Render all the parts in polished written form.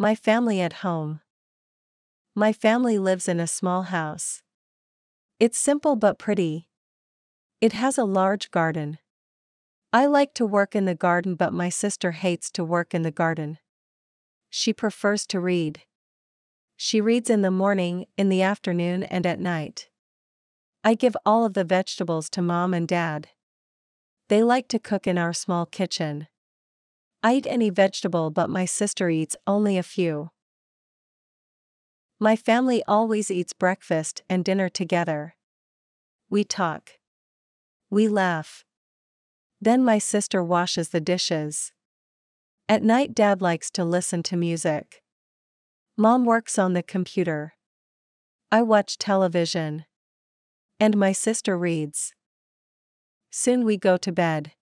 My family at home. My family lives in a small house. It's simple but pretty. It has a large garden. I like to work in the garden, but my sister hates to work in the garden. She prefers to read. She reads in the morning, in the afternoon, and at night. I give all of the vegetables to Mom and Dad. They like to cook in our small kitchen. I eat any vegetable, but my sister eats only a few. My family always eats breakfast and dinner together. We talk. We laugh. Then my sister washes the dishes. At night, Dad likes to listen to music. Mom works on the computer. I watch television. And my sister reads. Soon we go to bed.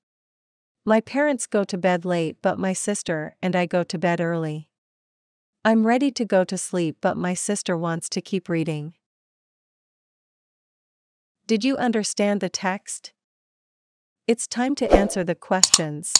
My parents go to bed late, but my sister and I go to bed early. I'm ready to go to sleep, but my sister wants to keep reading. Did you understand the text? It's time to answer the questions.